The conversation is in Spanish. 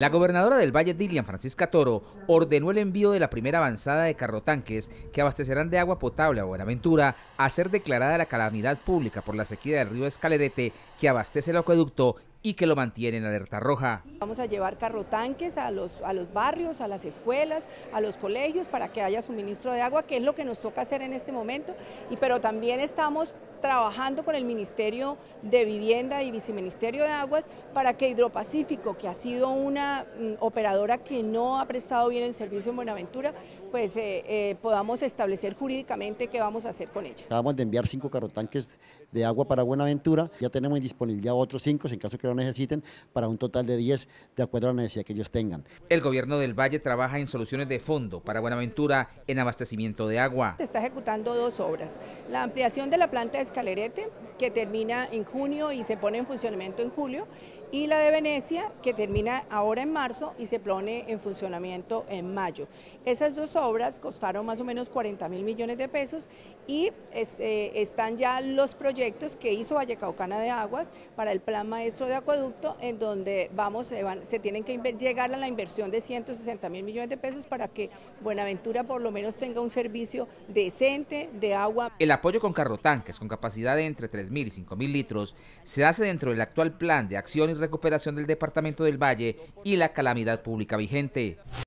La gobernadora del Valle, Dilian, Francisca Toro, ordenó el envío de la primera avanzada de carrotanques que abastecerán de agua potable a Buenaventura a ser declarada la calamidad pública por la sequía del río Escalerete que abastece el acueducto y que lo mantiene en alerta roja. Vamos a llevar carrotanques a los barrios, a las escuelas, a los colegios para que haya suministro de agua, que es lo que nos toca hacer en este momento, pero también estamos trabajando con el Ministerio de Vivienda y Viceministerio de Aguas para que Hidropacífico, que ha sido una operadora que no ha prestado bien el servicio en Buenaventura, pues podamos establecer jurídicamente qué vamos a hacer con ella. Acabamos de enviar 5 carrotanques de agua para Buenaventura, ya tenemos en disponibilidad otros 5, en caso que lo necesiten, para un total de 10, de acuerdo a la necesidad que ellos tengan. El gobierno del Valle trabaja en soluciones de fondo para Buenaventura en abastecimiento de agua. Se está ejecutando 2 obras, la ampliación de la planta de Escalerete, que termina en junio y se pone en funcionamiento en julio, y la de Venecia, que termina ahora en marzo y se pone en funcionamiento en mayo. Esas 2 obras costaron más o menos 40.000 millones de pesos y están ya los proyectos que hizo Vallecaucana de Aguas para el plan maestro de acueducto, en donde se tienen que llegar a la inversión de 160.000 millones de pesos para que Buenaventura por lo menos tenga un servicio decente de agua. El apoyo con carrotanques con capacidad de entre 3.000 y 5.000 litros se hace dentro del actual plan de acción y recuperación del departamento del Valle y la calamidad pública vigente.